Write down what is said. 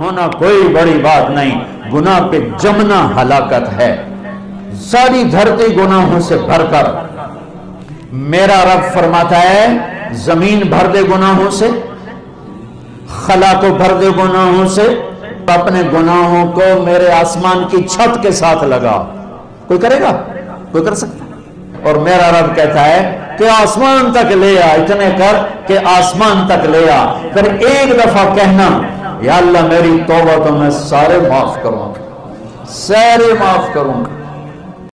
होना कोई बड़ी बात नहीं, गुनाह पे जमना हलाकत है। सारी धरती गुनाहों से भरकर, मेरा रब फरमाता है जमीन भर दे गुनाहों से, खला को भर दे गुनाहों से, अपने गुनाहों को मेरे आसमान की छत के साथ लगाओ। कोई करेगा? कोई कर सकता? और मेरा रब कहता है कि आसमान तक ले आ, इतने कर कि आसमान तक ले आ, फिर एक दफा कहना या अल्लाह मेरी तौबा तो मैं सारे माफ करूं, सारे माफ करूं।